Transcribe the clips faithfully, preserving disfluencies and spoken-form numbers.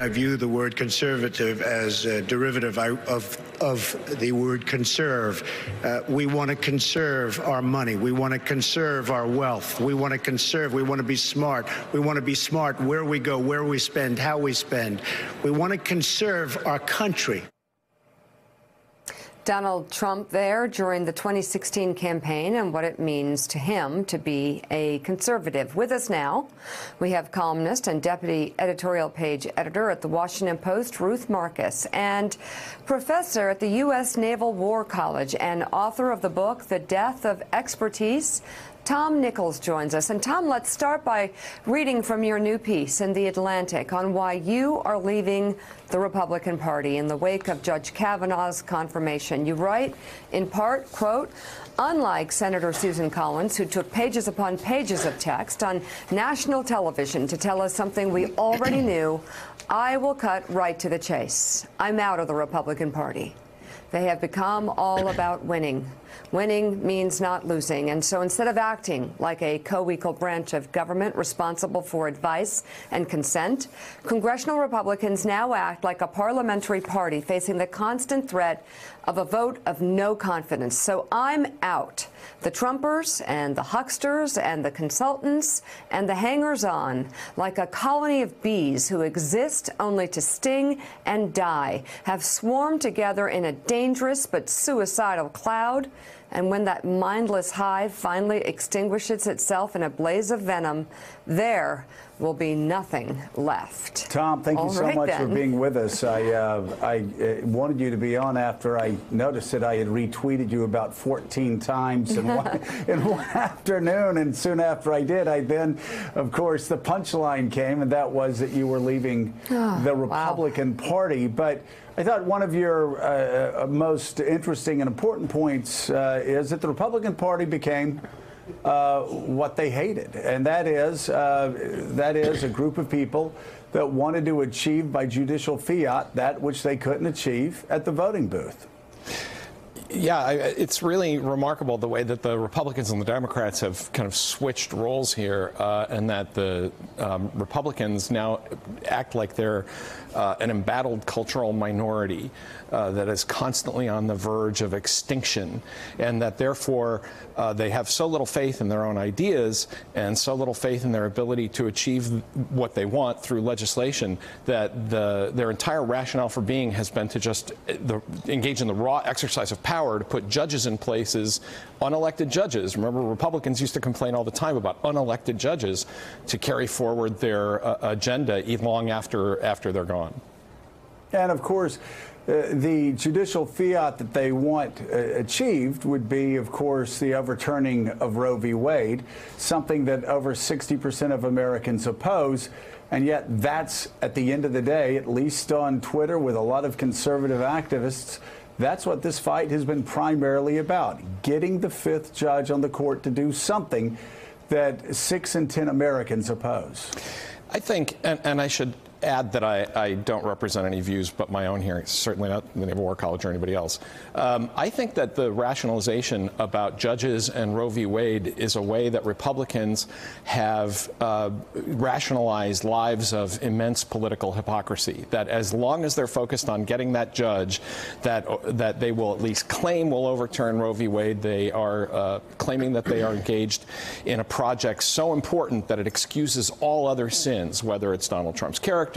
I view the word conservative as a derivative of, of the word conserve. Uh, we want to conserve our money. We want to conserve our wealth. We want to conserve. We want to be smart. We want to be smart where we go, where we spend, how we spend. We want to conserve our country. Donald Trump there during the twenty sixteen campaign and what it means to him to be a conservative. With us now, we have columnist and deputy editorial page editor at The Washington Post, Ruth Marcus, and professor at the U S Naval War College and author of the book, The Death of Expertise, Tom Nichols joins us. And Tom, let's start by reading from your new piece in The Atlantic on why you are leaving the Republican Party in the wake of Judge Kavanaugh's confirmation. You write, in part, quote, unlike Senator Susan Collins, who took pages upon pages of text on national television to tell us something we already knew, I will cut right to the chase. I'm out of the Republican Party. They have become all about winning. Winning means not losing. And so instead of acting like a co-equal branch of government responsible for advice and consent, congressional Republicans now act like a parliamentary party facing the constant threat of a vote of no confidence. So I'm out. The Trumpers and the hucksters and the consultants and the hangers-on, like a colony of bees who exist only to sting and die, have swarmed together in a dangerous but suicidal cloud. And when that mindless hive finally extinguishes itself in a blaze of venom, there will be nothing left. Tom, thank you so much for being with us. I, uh, I uh, wanted you to be on after I noticed that I had retweeted you about fourteen times in, one, in one afternoon. And soon after I did, I then, of course, the punchline came, and that was that you were leaving oh, the Republican wow. Party. But I thought one of your uh, most interesting and important points uh, is that the Republican Party became uh, what they hated, and that is uh, that is a group of people that wanted to achieve by judicial fiat that which they couldn't achieve at the voting booth. Yeah, it's really remarkable the way that the Republicans and the Democrats have kind of switched roles here, uh, and that the um, Republicans now act like they're uh, an embattled cultural minority uh, that is constantly on the verge of extinction, and that therefore uh, they have so little faith in their own ideas and so little faith in their ability to achieve what they want through legislation that the, their entire rationale for being has been to just the, engage in the raw exercise of power. Power to put judges in places, unelected judges. Remember, Republicans used to complain all the time about unelected judges to carry forward their uh, agenda even long after after they're gone. And of course, uh, the judicial fiat that they want uh, achieved would be, of course, the overturning of Roe v. Wade, something that over sixty percent of Americans oppose. And yet that's, at the end of the day, at least on Twitter with a lot of conservative activists, that's what this fight has been primarily about, getting the fifth judge on the court to do something that six in ten Americans oppose. I think, and, and I should add that I, I don't represent any views but my own here, certainly not the Naval War College or anybody else. Um, I think that the rationalization about judges and Roe v. Wade is a way that Republicans have uh, rationalized lives of immense political hypocrisy, that as long as they're focused on getting that judge that, that they will at least claim will overturn Roe v. Wade, they are uh, claiming that they are engaged in a project so important that it excuses all other sins, whether it's Donald Trump's character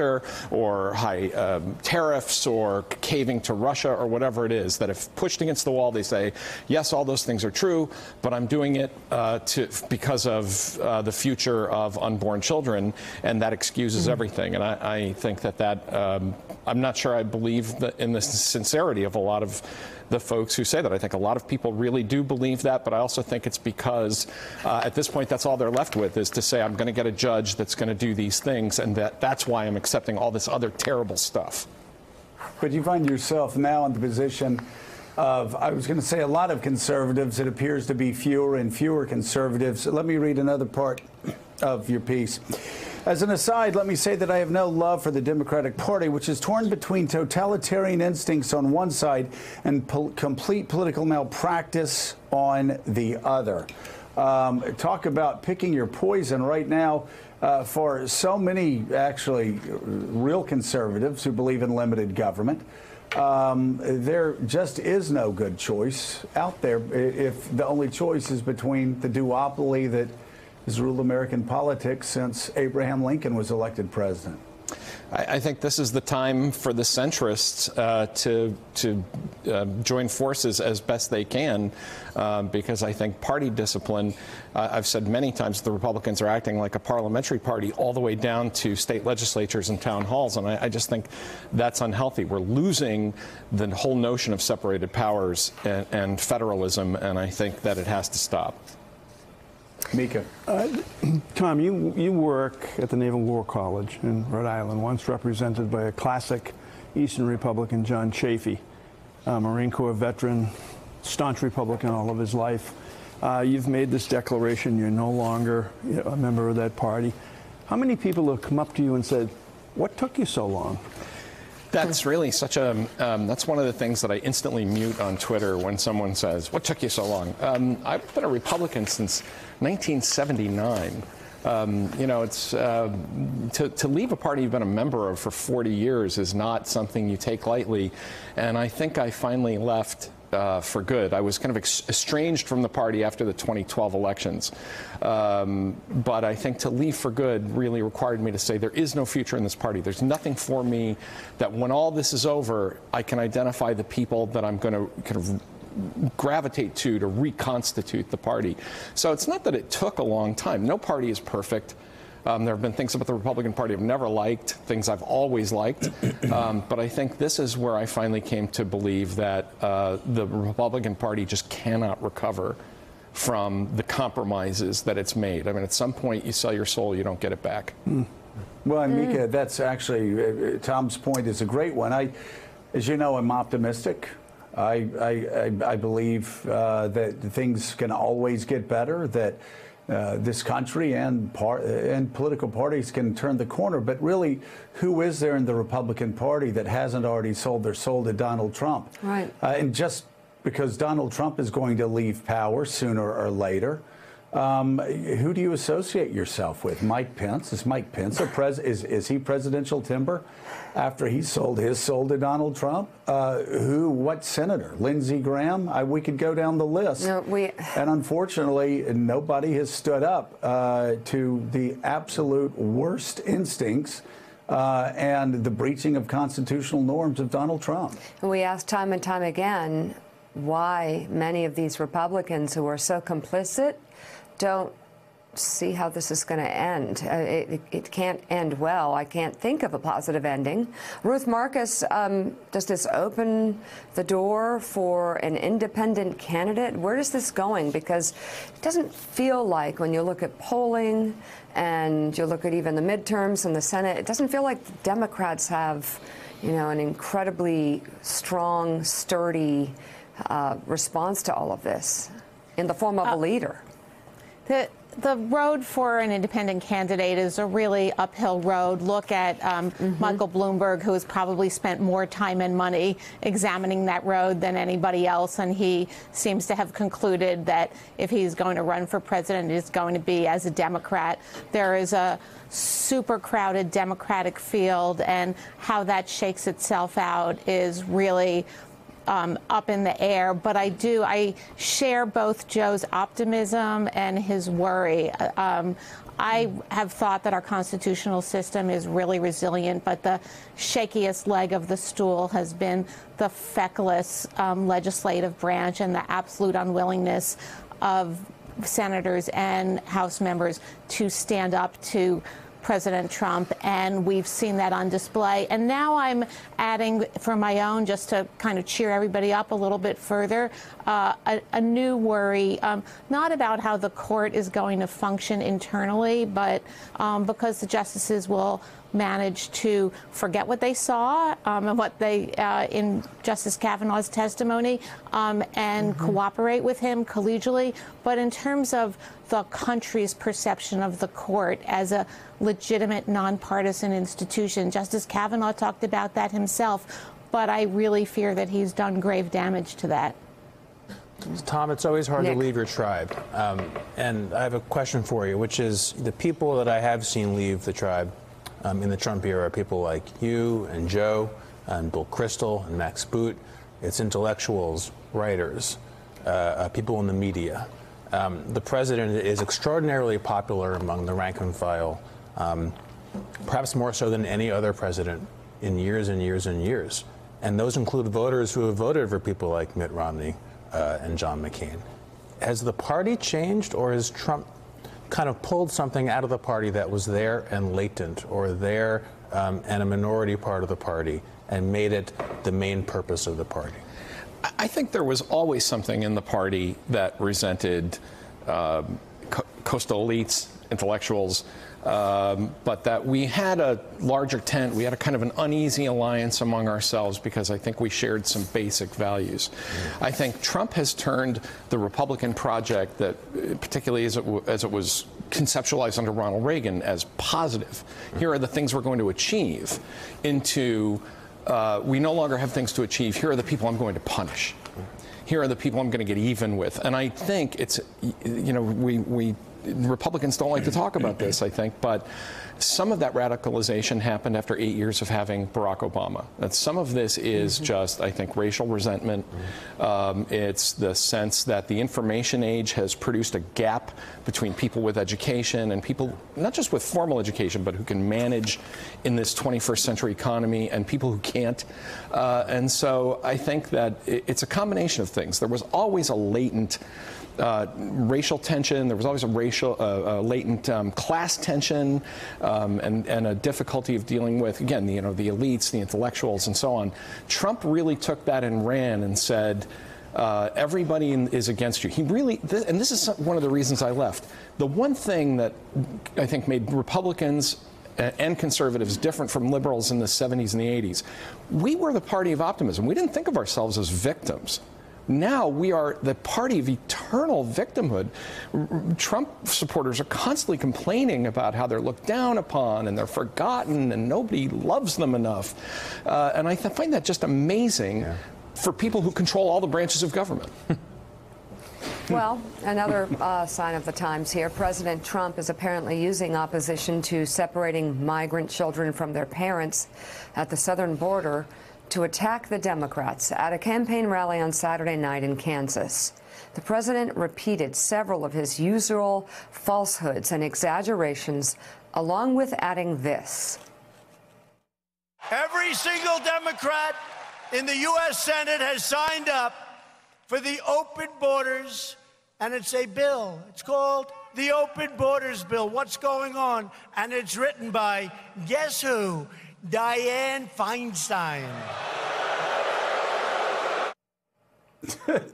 or high um, tariffs or caving to Russia or whatever it is, that if pushed against the wall, they say, yes, all those things are true, but I'm doing it uh, to, because of uh, the future of unborn children, and that excuses mm-hmm. everything. And I, I think that that, um, I'm not sure I believe the, in the sincerity of a lot of the folks who say that. I think a lot of people really do believe that, but I also think it's because uh, at this point, that's all they're left with is to say, I'm going to get a judge that's going to do these things, and that, that's why I'm accepting all this other terrible stuff. But you find yourself now in the position of, I was going to say, a lot of conservatives. It appears to be fewer and fewer conservatives. Let me read another part of your piece. As an aside, let me say that I have no love for the Democratic Party, which is torn between totalitarian instincts on one side and pol complete political malpractice on the other. Um, talk about picking your poison right now. uh, for so many, actually, real conservatives who believe in limited government. Um, there just is no good choice out there if the only choice is between the duopoly that has ruled American politics since Abraham Lincoln was elected president. I, I think this is the time for the centrists uh, to to uh, join forces as best they can, uh, because I think party discipline, uh, I've said many times, the Republicans are acting like a parliamentary party all the way down to state legislatures and town halls, and I, I just think that's unhealthy. We're losing the whole notion of separated powers and, and federalism, and I think that it has to stop. Mika. Uh, Tom, you, you work at the Naval War College in Rhode Island, once represented by a classic Eastern Republican, John Chafee, a Marine Corps veteran, staunch Republican all of his life. Uh, you've made this declaration. You're no longer you know, a member of that party. How many people have come up to you and said, what took you so long? That's really such a, um, that's one of the things that I instantly mute on Twitter when someone says, what took you so long? Um, I've been a Republican since nineteen seventy-nine. Um, you know, it's, uh, to, to leave a party you've been a member of for forty years is not something you take lightly. And I think I finally left Uh, for good. I was kind of estranged from the party after the twenty twelve elections. Um, but I think to leave for good really required me to say there is no future in this party. There's nothing for me that when all this is over, I can identify the people that I'm going to kind of gravitate to to reconstitute the party. So it's not that it took a long time. No party is perfect. Um, there have been things about the Republican Party I've never liked, things I've always liked. Um, but I think this is where I finally came to believe that uh, the Republican Party just cannot recover from the compromises that it's made. I mean, at some point, you sell your soul, you don't get it back. Mm. Well, and Mika, that's actually, uh, Tom's point is a great one. I, as you know, I'm optimistic. I, I, I believe uh, that things can always get better, that Uh, this country and, par and political parties can turn the corner. But really, who is there in the Republican Party that hasn't already sold their soul to Donald Trump? Right. Uh, and just because Donald Trump is going to leave power sooner or later, um, who do you associate yourself with? Mike Pence? Is Mike Pence a pres is, is he presidential timber after he sold his soul to Donald Trump? Uh, who? What senator? Lindsey Graham? I, we could go down the list. No, we... And unfortunately, nobody has stood up uh, to the absolute worst instincts Uh, and the breaching of constitutional norms of Donald Trump. And we asked time and time again why many of these Republicans who are so complicit don't see how this is going to end. Uh, it, it can't end well. I can't think of a positive ending. Ruth Marcus, um, does this open the door for an independent candidate? Where is this going? Because it doesn't feel like, when you look at polling and you look at even the midterms and the Senate, it doesn't feel like the Democrats have, you know, an incredibly strong, sturdy uh, response to all of this in the form of uh, a leader. The The road for an independent candidate is a really uphill road. Look at um, mm-hmm. Michael Bloomberg, who has probably spent more time and money examining that road than anybody else, and he seems to have concluded that if he's going to run for president, it's going to be as a Democrat. There is a super crowded Democratic field, and how that shakes itself out is really Um, up in the air. But I do, I share both Joe's optimism and his worry. Um, I have thought that our constitutional system is really resilient, but the shakiest leg of the stool has been the feckless um, legislative branch and the absolute unwillingness of senators and House members to stand up to President Trump, and we've seen that on display. And now I'm adding, for my own, just to kind of cheer everybody up a little bit further, uh, a, a new worry, um, not about how the court is going to function internally, but um, because the justices will managed to forget what they saw um, and what they, uh, in Justice Kavanaugh's testimony, um, and mm-hmm. cooperate with him collegially. But in terms of the country's perception of the court as a legitimate, nonpartisan institution, Justice Kavanaugh talked about that himself, but I really fear that he's done grave damage to that. Tom, it's always hard Nick. to leave your tribe. Um, and I have a question for you, which is the people that I have seen leave the tribe um, in the Trump era are people like you and Joe and Bill Kristol and Max Boot. It's intellectuals, writers, uh, uh, people in the media. Um, the president is extraordinarily popular among the rank and file, um, perhaps more so than any other president in years and years and years. And those include voters who have voted for people like Mitt Romney uh, and John McCain. Has the party changed, or has Trump kind of pulled something out of the party that was there and latent, or there um, and a minority part of the party, and made it the main purpose of the party? I think there was always something in the party that resented uh, co coastal elites, intellectuals, um, but that we had a larger tent. We had a kind of an uneasy alliance among ourselves because I think we shared some basic values. Mm-hmm. I think Trump has turned the Republican project, that particularly as it, w as it was conceptualized under Ronald Reagan, as positive. Mm-hmm. Here are the things we're going to achieve, into Uh, we no longer have things to achieve. Here are the people I'm going to punish. Here are the people I'm going to get even with. And I think it's, you know, we, we Republicans don't like to talk about this, I think, but some of that radicalization happened after eight years of having Barack Obama. And some of this is mm-hmm. just, I think, racial resentment. Mm-hmm. um, it's the sense that the information age has produced a gap between people with education and people, not just with formal education, but who can manage in this twenty-first century economy, and people who can't. Uh, and so I think that it's a combination of things. There was always a latent Uh, racial tension. There was always a racial, uh, uh, latent um, class tension, um, and, and a difficulty of dealing with, again, the, you know, the elites, the intellectuals, and so on. Trump really took that and ran and said, uh, everybody in, is against you. He really, th and this is one of the reasons I left. The one thing that I think made Republicans and conservatives different from liberals in the seventies and the eighties, we were the party of optimism. We didn't think of ourselves as victims. Now we are the party of eternal victimhood. Trump supporters are constantly complaining about how they're looked down upon and they're forgotten and nobody loves them enough. Uh, and I th find that just amazing yeah. for people who control all the branches of government. Well, another uh, sign of the times here. President Trump is apparently using opposition to separating migrant children from their parents at the southern border to attack the Democrats at a campaign rally on Saturday night in Kansas. The president repeated several of his usual falsehoods and exaggerations, along with adding this. Every single Democrat in the U S Senate has signed up for the open borders, and it's a bill. It's called the Open Borders Bill. What's going on? And it's written by, guess who? Dianne Feinstein.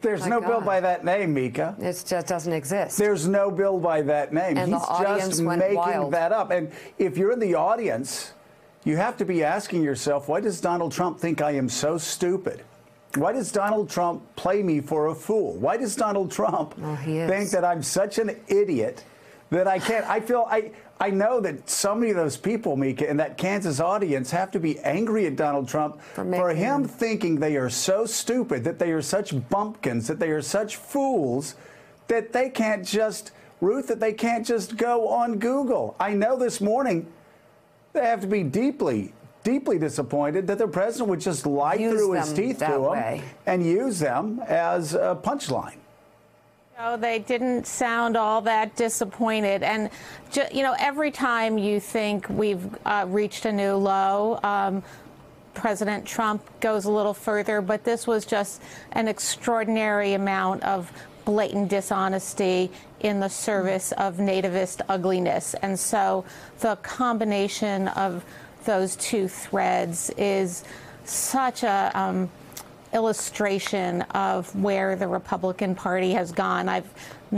There's My no God. bill by that name, Mika. It just doesn't exist. There's no bill by that name. And He's the just making wild. that up. And if you're in the audience, you have to be asking yourself, why does Donald Trump think I am so stupid? Why does Donald Trump play me for a fool? Why does Donald Trump oh, he is. think that I'm such an idiot that I can't? I feel I. I know that so many of those people, Mika, in that Kansas audience have to be angry at Donald Trump for, for him thinking they are so stupid, that they are such bumpkins, that they are such fools, that they can't just, Ruth, that they can't just go on Google. I know this morning they have to be deeply, deeply disappointed that the president would just lie use through his teeth to way. them and use them as a punchline. No, they didn't sound all that disappointed. And, ju you know, every time you think we've uh, reached a new low, um, President Trump goes a little further. But this was just an extraordinary amount of blatant dishonesty in the service of nativist ugliness. And so the combination of those two threads is such a um, illustration of where the Republican Party has gone. I'm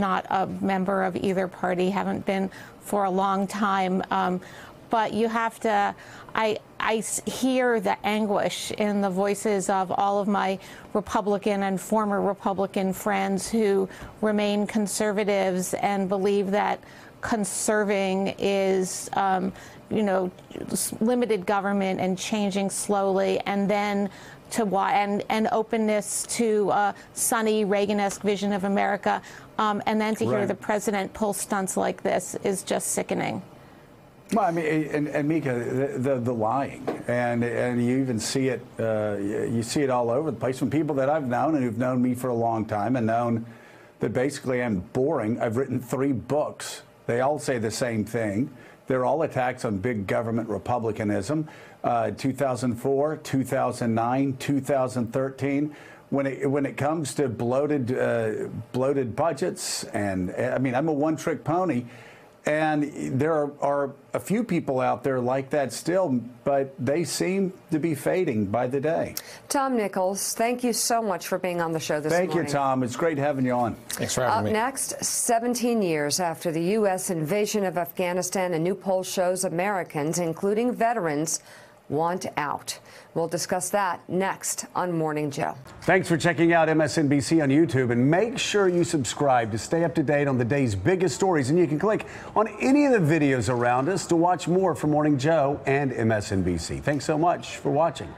not a member of either party, haven't been for a long time, um, but you have to, I, I hear the anguish in the voices of all of my Republican and former Republican friends who remain conservatives and believe that conserving is, um, you know, limited government and changing slowly, and then to why and, and openness to uh, sunny Reagan-esque vision of America, um, and then to hear right. the president pull stunts like this is just sickening. Well, I mean, and, and Mika, the, the the lying, and and you even see it, uh, you see it all over the place from people that I've known and who've known me for a long time and known that basically I'm boring. I've written three books. They all say the same thing. They're all attacks on big government republicanism. Uh, two thousand four, two thousand nine, two thousand thirteen. When it when it comes to bloated uh, bloated budgets, and I mean, I'm a one-trick pony. And there are, are a few people out there like that still, but they seem to be fading by the day. Tom Nichols, thank you so much for being on the show this morning. Thank you, Tom. It's great having you on. Thanks for having me. Up next, seventeen years after the U S invasion of Afghanistan, a new poll shows Americans, including veterans, want out. We'll discuss that next on Morning Joe. Thanks for checking out M S N B C on YouTube, and make sure you subscribe to stay up to date on the day's biggest stories, and you can click on any of the videos around us to watch more from Morning Joe and M S N B C. Thanks so much for watching.